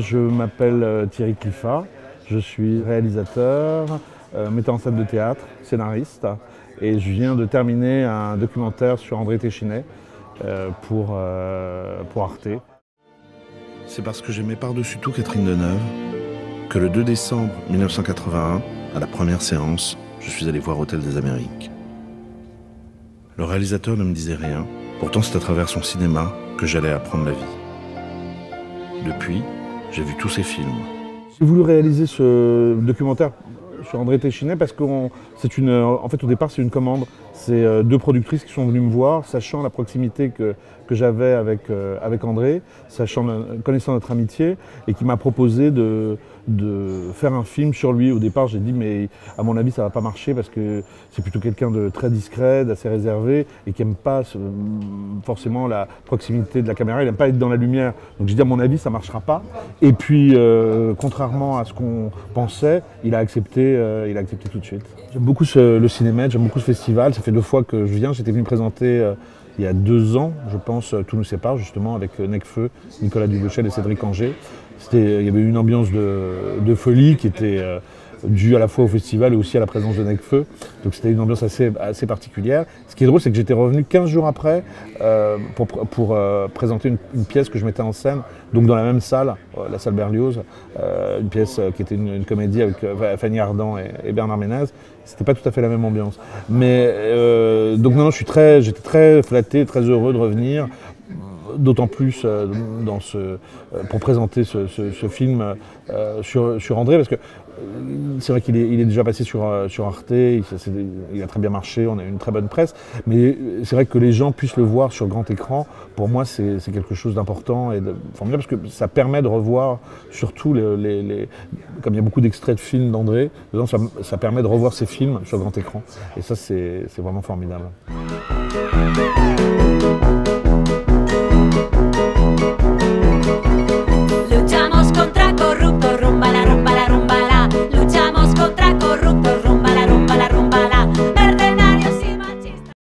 Je m'appelle Thierry Klifa, je suis réalisateur, metteur en scène de théâtre, scénariste, et je viens de terminer un documentaire sur André Téchiné pour Arte. C'est parce que j'aimais par-dessus tout Catherine Deneuve que le 2 décembre 1981, à la première séance, je suis allé voir Hôtel des Amériques. Le réalisateur ne me disait rien, pourtant c'est à travers son cinéma que j'allais apprendre la vie. Depuis, j'ai vu tous ses films. J'ai voulu réaliser ce documentaire sur André Téchiné parce qu'on, en fait, au départ, c'est une commande. C'est deux productrices qui sont venues me voir, sachant la proximité que j'avais avec André, connaissant notre amitié, et qui m'a proposé de faire un film sur lui. Au départ, j'ai dit, mais à mon avis, ça va pas marcher parce que c'est plutôt quelqu'un de très discret, d'assez réservé, et qui aime pas forcément la proximité de la caméra. Il aime pas être dans la lumière. Donc j'ai dit, à mon avis, ça marchera pas. Et puis, contrairement à ce qu'on pensait, il a accepté tout de suite. J'aime beaucoup le cinéma, j'aime beaucoup ce festival. Ça fait 2 fois que je viens. J'étais venu présenter il y a 2 ans, je pense, Tout nous sépare, justement, avec Nekfeu, Nicolas Duvauchelle et Cédric Anger. Il y avait une ambiance de folie qui était due à la fois au festival et aussi à la présence de Nekfeu. Donc c'était une ambiance assez particulière. Ce qui est drôle, c'est que j'étais revenu 15 jours après pour présenter une pièce que je mettais en scène, donc dans la même salle, la salle Berlioz, une pièce qui était une comédie avec Fanny Ardent et Bernard Ménez. C'était pas tout à fait la même ambiance. Mais donc non, j'étais très flatté, très heureux de revenir. D'autant plus pour présenter ce film sur André, parce que c'est vrai qu'il est déjà passé sur Arte, il a très bien marché, on a eu une très bonne presse, mais c'est vrai que les gens puissent le voir sur grand écran, pour moi c'est quelque chose d'important et de formidable, parce que ça permet de revoir, surtout comme il y a beaucoup d'extraits de films d'André, ça permet de revoir ses films sur grand écran, et ça c'est vraiment formidable.